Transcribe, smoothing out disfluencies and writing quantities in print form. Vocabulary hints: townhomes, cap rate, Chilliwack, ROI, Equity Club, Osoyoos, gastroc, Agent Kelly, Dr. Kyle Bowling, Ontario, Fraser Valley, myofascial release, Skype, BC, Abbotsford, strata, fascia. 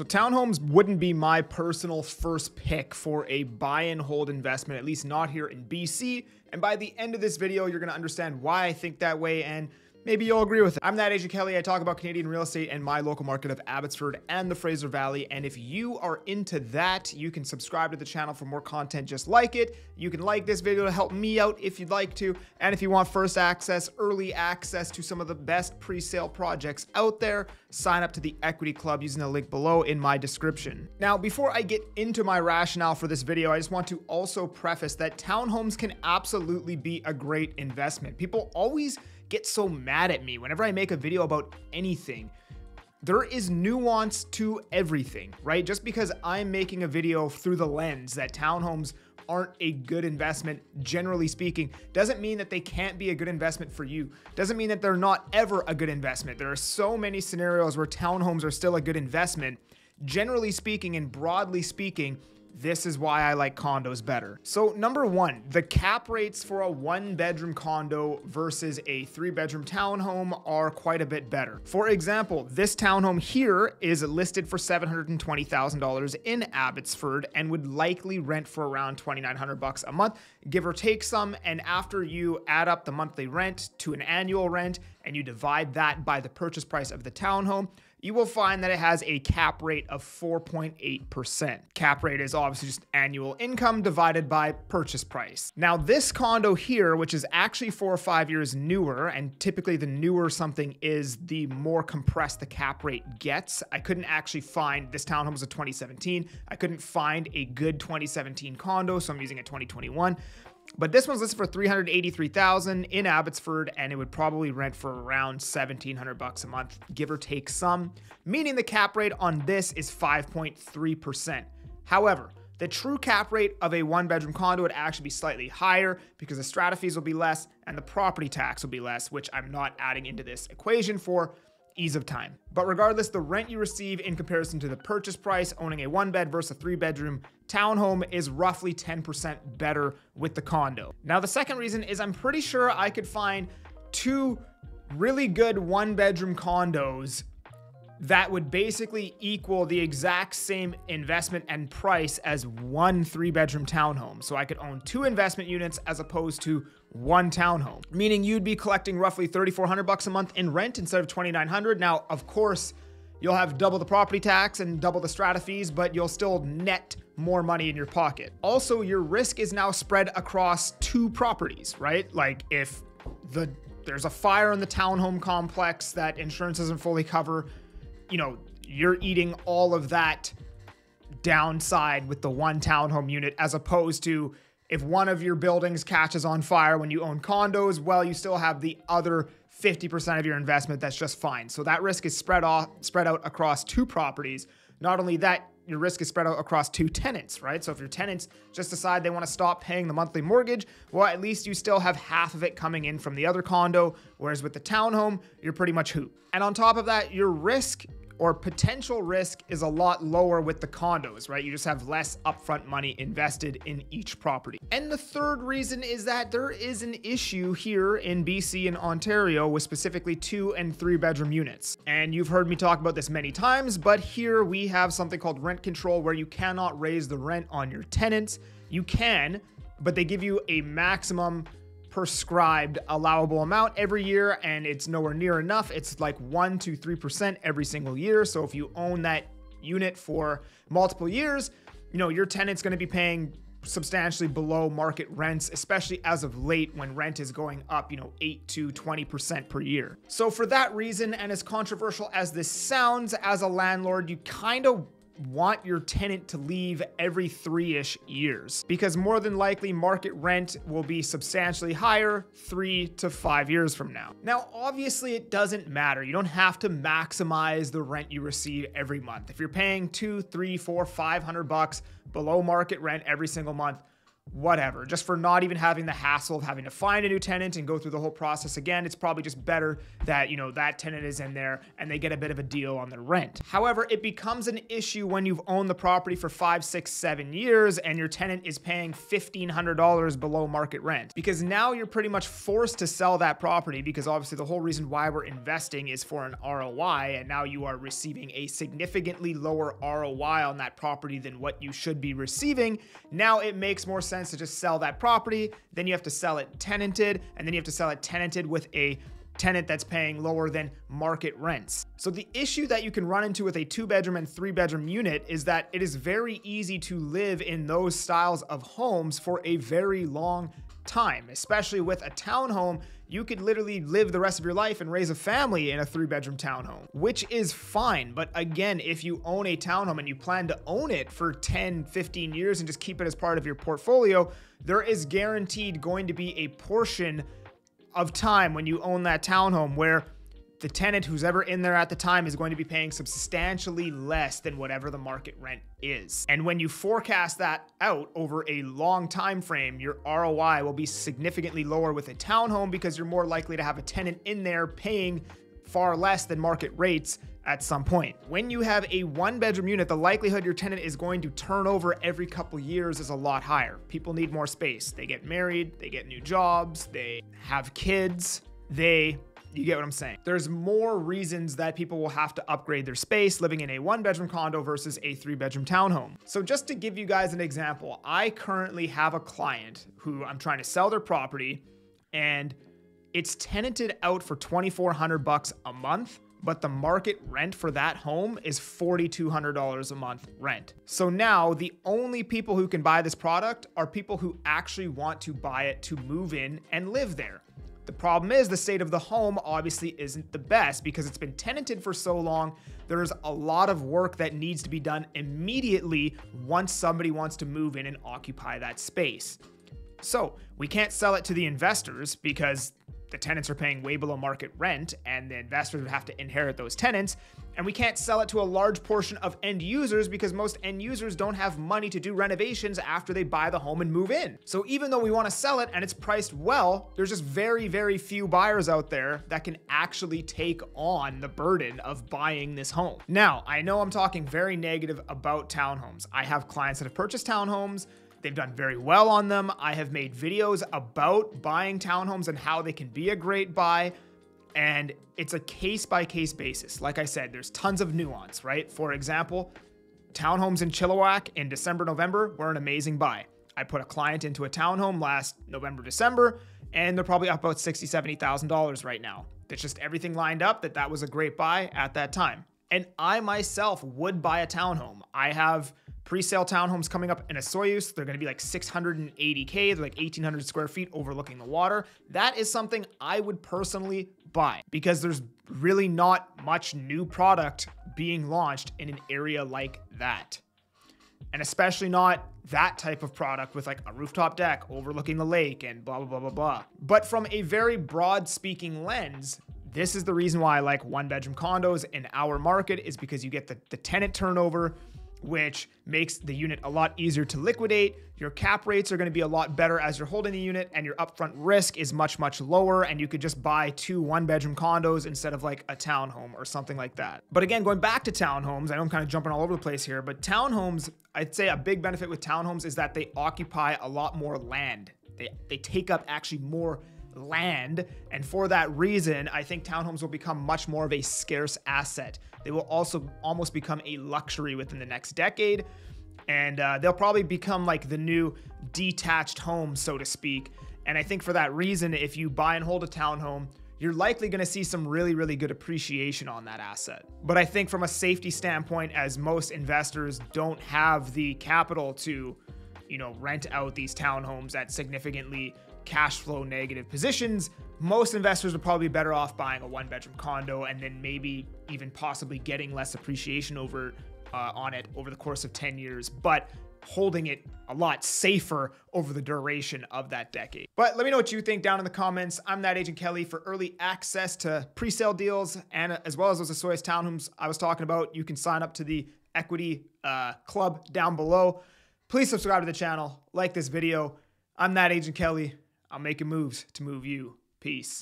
So townhomes wouldn't be my personal first pick for a buy and hold investment, at least not here in BC. And by the end of this video, you're going to understand why I think that way, and maybe you'll agree with it. I'm that Agent Kelly. I talk about Canadian real estate and my local market of Abbotsford and the Fraser Valley. And if you are into that, you can subscribe to the channel for more content just like it. You can like this video to help me out if you'd like to. And if you want first access, early access to some of the best pre-sale projects out there, sign up to the Equity Club using the link below in my description. Now, before I get into my rationale for this video, I just want to also preface that townhomes can absolutely be a great investment. People always get so mad at me whenever I make a video about anything. There is nuance to everything, right? Just because I'm making a video through the lens that townhomes aren't a good investment, generally speaking, doesn't mean that they can't be a good investment for you. Doesn't mean that they're not ever a good investment. There are so many scenarios where townhomes are still a good investment. Generally speaking and broadly speaking, this is why I like condos better. So number one, the cap rates for a 1-bedroom condo versus a 3-bedroom townhome are quite a bit better. For example, this townhome here is listed for $720,000 in Abbotsford and would likely rent for around $2,900 a month, give or take some. And after you add up the monthly rent to an annual rent and you divide that by the purchase price of the townhome, you will find that it has a cap rate of 4.8%. Cap rate is obviously just annual income divided by purchase price. Now this condo here, which is actually 4 or 5 years newer, and typically the newer something is, the more compressed the cap rate gets. I couldn't actually find, this townhome was a 2017. I couldn't find a good 2017 condo, so I'm using a 2021. But this one's listed for $383,000 in Abbotsford, and it would probably rent for around $1,700 a month, give or take some, meaning the cap rate on this is 5.3%. However, the true cap rate of a 1-bedroom condo would actually be slightly higher because the strata fees will be less and the property tax will be less, which I'm not adding into this equation for ease of time. But regardless, the rent you receive in comparison to the purchase price, owning a 1-bed versus a 3-bedroom townhome is roughly 10% better with the condo. Now, the second reason is I'm pretty sure I could find two really good 1-bedroom condos that would basically equal the exact same investment and price as one 3-bedroom townhome. So I could own two investment units as opposed to one townhome, meaning you'd be collecting roughly $3,400 a month in rent instead of $2,900. Now, of course, you'll have double the property tax and double the strata fees, but you'll still net more money in your pocket. Also, your risk is now spread across two properties, right? Like if there's a fire in the townhome complex that insurance doesn't fully cover, you know, you're eating all of that downside with the one townhome unit, as opposed to if one of your buildings catches on fire when you own condos, well, you still have the other 50% of your investment that's just fine. So that risk is spread out across two properties. Not only that, your risk is spread out across two tenants, right? So if your tenants just decide they want to stop paying the monthly mortgage, well, at least you still have half of it coming in from the other condo, whereas with the townhome, you're pretty much hooped. And on top of that, your risk or potential risk is a lot lower with the condos, right? You just have less upfront money invested in each property. And the third reason is that there is an issue here in BC and Ontario with specifically 2- and 3-bedroom units. And you've heard me talk about this many times, but here we have something called rent control where you cannot raise the rent on your tenants. You can, but they give you a maximum prescribed allowable amount every year, and it's nowhere near enough. It's like 1 to 3% every single year. So if you own that unit for multiple years, you know, your tenant's going to be paying substantially below market rents, especially as of late when rent is going up, you know, 8 to 20% per year. So for that reason, and as controversial as this sounds, as a landlord, you kind of want your tenant to leave every 3-ish years, because more than likely market rent will be substantially higher 3 to 5 years from now. Now, obviously it doesn't matter. You don't have to maximize the rent you receive every month. If you're paying $200, $300, $400, $500 below market rent every single month, whatever, just for not even having the hassle of having to find a new tenant and go through the whole process again. It's probably just better that, you know, that tenant is in there and they get a bit of a deal on their rent. However, it becomes an issue when you've owned the property for 5, 6, 7 years and your tenant is paying $1,500 below market rent, because now you're pretty much forced to sell that property, because obviously the whole reason why we're investing is for an ROI, and now you are receiving a significantly lower ROI on that property than what you should be receiving. Now it makes more sense to just sell that property. Then you have to sell it tenanted, and then you have to sell it tenanted with a tenant that's paying lower than market rents. So the issue that you can run into with a 2-bedroom and 3-bedroom unit is that it is very easy to live in those styles of homes for a very long time, especially with a townhome. You could literally live the rest of your life and raise a family in a 3-bedroom townhome, which is fine. But again, if you own a townhome and you plan to own it for 10, 15 years and just keep it as part of your portfolio, there is guaranteed going to be a portion of time when you own that townhome where the tenant who's ever in there at the time is going to be paying substantially less than whatever the market rent is. And when you forecast that out over a long time frame, your ROI will be significantly lower with a townhome, because you're more likely to have a tenant in there paying far less than market rates at some point. When you have a 1-bedroom unit, the likelihood your tenant is going to turn over every couple years is a lot higher. People need more space. They get married, they get new jobs, they have kids, you get what I'm saying? There's more reasons that people will have to upgrade their space living in a 1-bedroom condo versus a 3-bedroom townhome. So just to give you guys an example, I currently have a client who I'm trying to sell their property, and it's tenanted out for $2,400 a month, but the market rent for that home is $4,200 a month rent. So now the only people who can buy this product are people who actually want to buy it to move in and live there. The problem is the state of the home obviously isn't the best because it's been tenanted for so long. There's a lot of work that needs to be done immediately once somebody wants to move in and occupy that space. So we can't sell it to the investors because the tenants are paying way below market rent and the investors would have to inherit those tenants. And we can't sell it to a large portion of end users because most end users don't have money to do renovations after they buy the home and move in. So even though we want to sell it and it's priced well, there's just very, very few buyers out there that can actually take on the burden of buying this home. Now, I know I'm talking very negative about townhomes. I have clients that have purchased townhomes. They've done very well on them. I have made videos about buying townhomes and how they can be a great buy. And it's a case-by-case basis. Like I said, there's tons of nuance, right? For example, townhomes in Chilliwack in December, November were an amazing buy. I put a client into a townhome last November, December, and they're probably up about $60,000, $70,000 right now. That's just everything lined up that was a great buy at that time. And I myself would buy a townhome. I have pre-sale townhomes coming up in Osoyoos. They're gonna be like 680K, they're like 1,800 square feet overlooking the water. That is something I would personally buy because there's really not much new product being launched in an area like that. And especially not that type of product with like a rooftop deck overlooking the lake and blah, blah, blah, blah, blah. But from a very broad speaking lens, this is the reason why I like 1-bedroom condos in our market, is because you get the tenant turnover, which makes the unit a lot easier to liquidate. Your cap rates are going to be a lot better as you're holding the unit, and your upfront risk is much, much lower, and you could just buy 2 1-bedroom condos instead of like a townhome or something like that. But again, going back to townhomes, I know I'm kind of jumping all over the place here, but townhomes, I'd say a big benefit with townhomes is that they occupy a lot more land. They take up actually more land, and for that reason, I think townhomes will become much more of a scarce asset. They will also almost become a luxury within the next decade, and they'll probably become like the new detached home, so to speak. And I think for that reason, if you buy and hold a townhome, you're likely going to see some really, really good appreciation on that asset. But I think from a safety standpoint, as most investors don't have the capital to, you know, rent out these townhomes at significantly cash flow negative positions, most investors would probably be better off buying a 1-bedroom condo and then maybe even possibly getting less appreciation over on it over the course of 10 years, but holding it a lot safer over the duration of that decade. But let me know what you think down in the comments. I'm that Agent Kelly. For early access to pre-sale deals and as well as those Osoyoos townhomes I was talking about, you can sign up to the Equity Club down below. Please subscribe to the channel, like this video. I'm that Agent Kelly. I'm making moves to move you. Peace.